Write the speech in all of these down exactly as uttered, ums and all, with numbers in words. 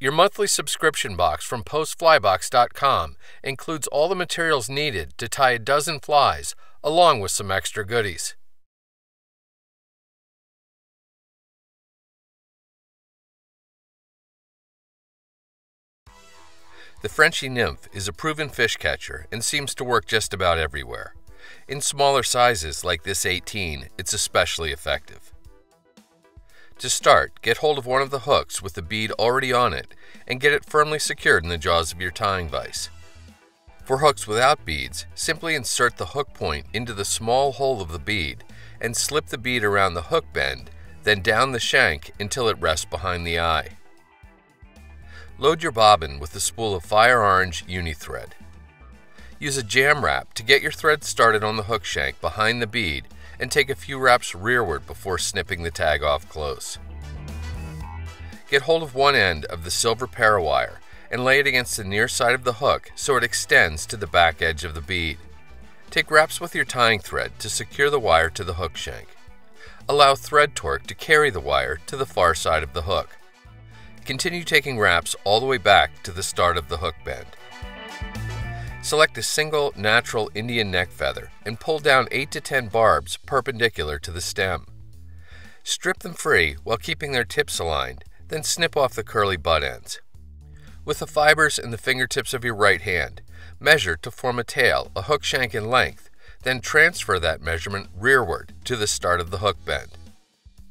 Your monthly subscription box from Post Fly Box dot com includes all the materials needed to tie a dozen flies, along with some extra goodies. The Frenchie Nymph is a proven fish catcher and seems to work just about everywhere. In smaller sizes like this eighteen, it's especially effective. To start, get hold of one of the hooks with the bead already on it and get it firmly secured in the jaws of your tying vise. For hooks without beads, simply insert the hook point into the small hole of the bead and slip the bead around the hook bend, then down the shank until it rests behind the eye. Load your bobbin with a spool of Fire Orange Uni-Thread. Use a jam wrap to get your thread started on the hook shank behind the bead and take a few wraps rearward before snipping the tag off close. Get hold of one end of the silver parawire and lay it against the near side of the hook so it extends to the back edge of the bead. Take wraps with your tying thread to secure the wire to the hook shank. Allow thread torque to carry the wire to the far side of the hook. Continue taking wraps all the way back to the start of the hook bend. Select a single, natural Indian neck feather and pull down eight to ten barbs perpendicular to the stem. Strip them free while keeping their tips aligned, then snip off the curly butt ends. With the fibers in the fingertips of your right hand, measure to form a tail, a hook shank in length, then transfer that measurement rearward to the start of the hook bend.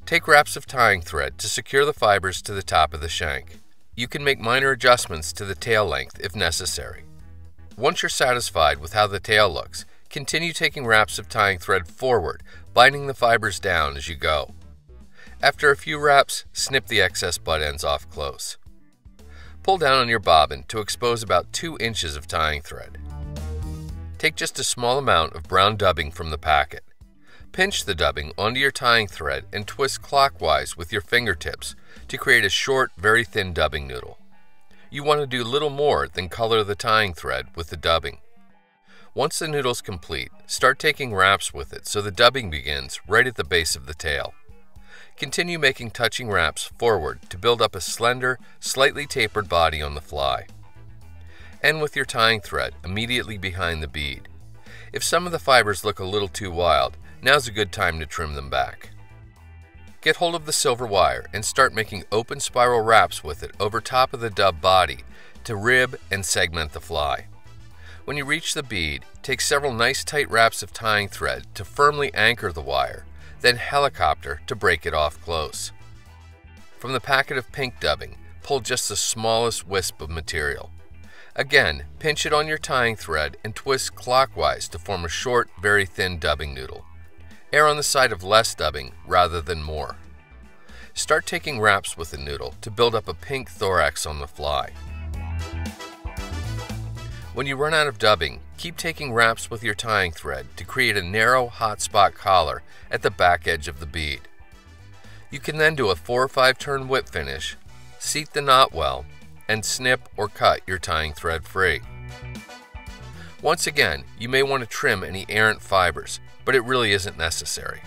Take wraps of tying thread to secure the fibers to the top of the shank. You can make minor adjustments to the tail length if necessary. Once you're satisfied with how the tail looks, continue taking wraps of tying thread forward, binding the fibers down as you go. After a few wraps, snip the excess butt ends off close. Pull down on your bobbin to expose about two inches of tying thread. Take just a small amount of brown dubbing from the packet. Pinch the dubbing onto your tying thread and twist clockwise with your fingertips to create a short, very thin dubbing noodle. You want to do little more than color the tying thread with the dubbing. Once the noodle's complete, start taking wraps with it so the dubbing begins right at the base of the tail. Continue making touching wraps forward to build up a slender, slightly tapered body on the fly. End with your tying thread immediately behind the bead. If some of the fibers look a little too wild, now's a good time to trim them back. Get hold of the silver wire and start making open spiral wraps with it over top of the dub body to rib and segment the fly. When you reach the bead, take several nice tight wraps of tying thread to firmly anchor the wire, then helicopter to break it off close. From the packet of pink dubbing, pull just the smallest wisp of material. Again, pinch it on your tying thread and twist clockwise to form a short, very thin dubbing noodle. Err on the side of less dubbing rather than more. Start taking wraps with the noodle to build up a pink thorax on the fly. When you run out of dubbing, keep taking wraps with your tying thread to create a narrow hot spot collar at the back edge of the bead. You can then do a four or five turn whip finish, seat the knot well, and snip or cut your tying thread free. Once again, you may want to trim any errant fibers, but it really isn't necessary.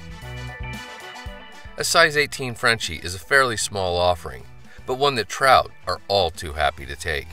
A size eighteen Frenchie is a fairly small offering, but one that trout are all too happy to take.